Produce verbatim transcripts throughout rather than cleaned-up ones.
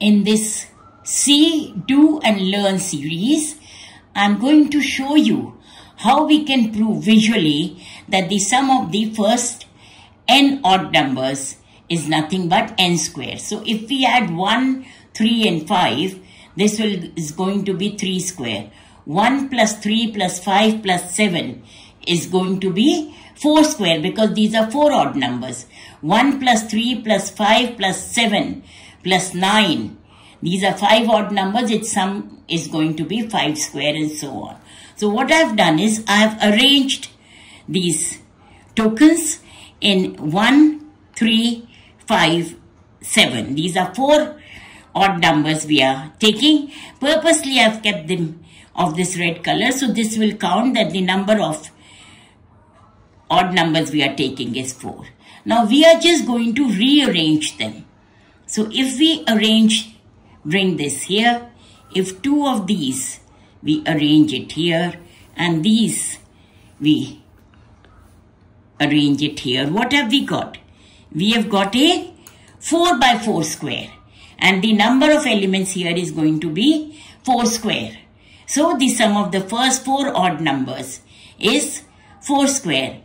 In this See, Do and Learn series, I'm going to show you how we can prove visually that the sum of the first n odd numbers is nothing but n squared. So if we add one, three and five, this will is going to be three square. one plus three plus five plus seven is going to be four square, because these are four odd numbers. one plus three plus five plus seven plus nine. These are five odd numbers. Its sum is going to be five square, and so on. So what I've done is I've arranged these tokens in one, three, five, seven. These are four odd numbers we are taking. Purposely I've kept them of this red color, so this will count that the number of odd numbers we are taking is four. Now we are just going to rearrange them. So if we arrange, bring this here, if two of these we arrange it here, and these we arrange it here, what have we got? We have got a four by four square, and the number of elements here is going to be four square. So the sum of the first four odd numbers is four square.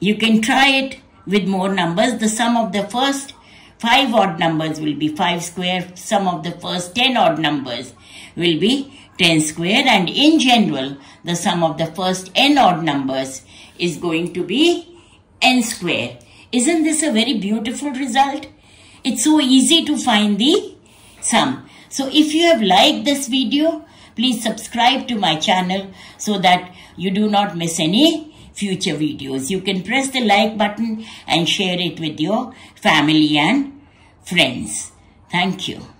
You can try it with more numbers. The sum of the first five odd numbers will be five square. Sum of the first ten odd numbers will be ten square. And in general, the sum of the first n odd numbers is going to be n square. Isn't this a very beautiful result? It's so easy to find the sum. So if you have liked this video, please subscribe to my channel so that you do not miss any future videos. You can press the like button and share it with your family and friends. Thank you.